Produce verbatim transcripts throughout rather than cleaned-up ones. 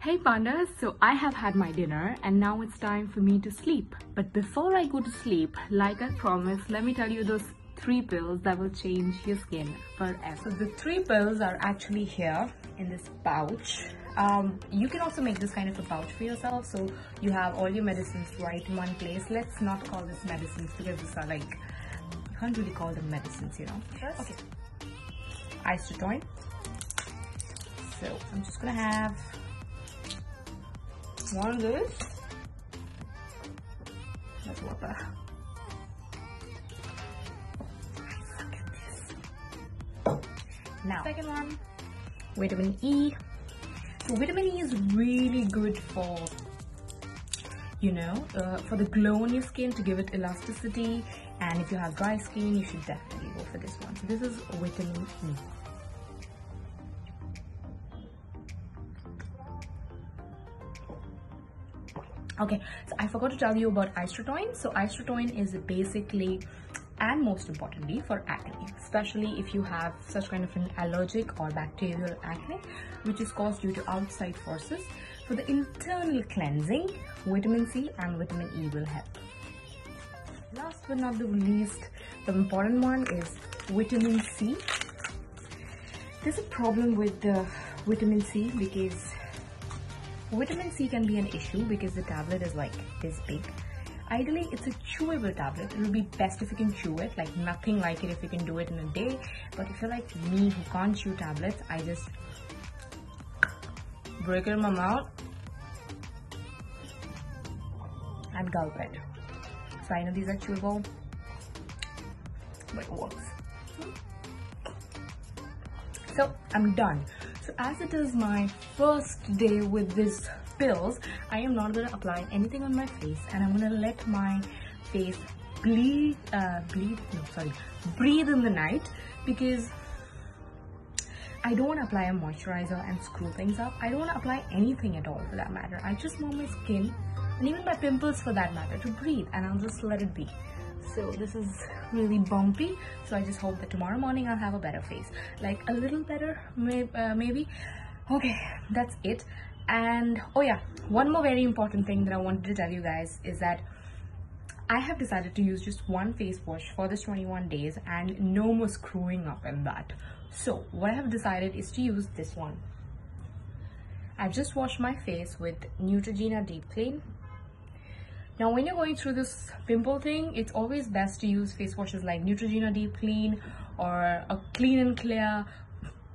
Hey pandas, so I have had my dinner and now it's time for me to sleep. But before I go to sleep, like I promised, let me tell you those three pills that will change your skin forever. So the three pills are actually here in this pouch. Um, you can also make this kind of a pouch for yourself, so you have all your medicines right in one place. Let's not call this medicines because these are like, you can't really call them medicines, you know. Yes. Okay. Isotroin. So I'm just gonna have one of this. That's water. I suck at this. Now, second one, vitamin E. So vitamin E is really good for, you know, uh, for the glow on your skin, to give it elasticity. And if you have dry skin, you should definitely go for this one. So this is vitamin E. Okay, so I forgot to tell you about Isotroin. So Isotroin is basically, and most importantly, for acne, especially if you have such kind of an allergic or bacterial acne, which is caused due to outside forces. For the internal cleansing, vitamin C and vitamin E will help. Last but not the least, the important one is vitamin C. There's a problem with the vitamin C because vitamin C can be an issue because the tablet is like this big. Ideally, it's a chewable tablet. It will be best if you can chew it, like nothing like it if you can do it in a day. But if you're like me who can't chew tablets, I just break it in my mouth and gulp it. So I know these are chewable, but it works. So I'm done. So as it is my first day with these pills, I am not going to apply anything on my face, and I'm going to let my face bleed, uh, bleed, no, sorry, breathe in the night, because I don't want to apply a moisturizer and screw things up. I don't want to apply anything at all for that matter. I just want my skin, and even my pimples for that matter, to breathe, and I'll just let it be. So this is really bumpy, so I just hope that tomorrow morning I'll have a better face, like a little better, may uh, maybe. Okay, that's it. And oh yeah, one more very important thing that I wanted to tell you guys is that I have decided to use just one face wash for this twenty-one days, and no more screwing up in that. So what I have decided is to use this one. I've just washed my face with Neutrogena Deep Clean. Now, when you're going through this pimple thing, it's always best to use face washes like Neutrogena Deep Clean or a Clean and Clear,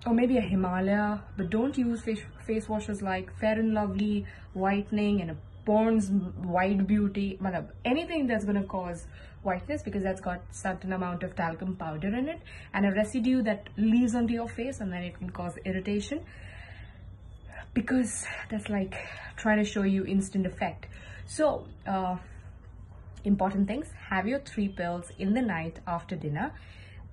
or maybe a Himalaya. But don't use face, face washes like Fair and Lovely, Whitening, and a Pond's White Beauty. Anything that's going to cause whiteness, because that's got certain amount of talcum powder in it and a residue that leaves onto your face, and then it can cause irritation, because that's like trying to show you instant effect. So uh, important things, have your three pills in the night after dinner.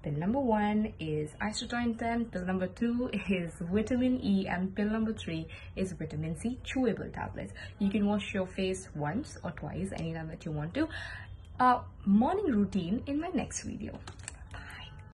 Pill number one is Isotroin ten, pill number two is vitamin E, and pill number three is vitamin C, chewable tablets. You can wash your face once or twice, anytime that you want to. Uh, morning routine in my next video.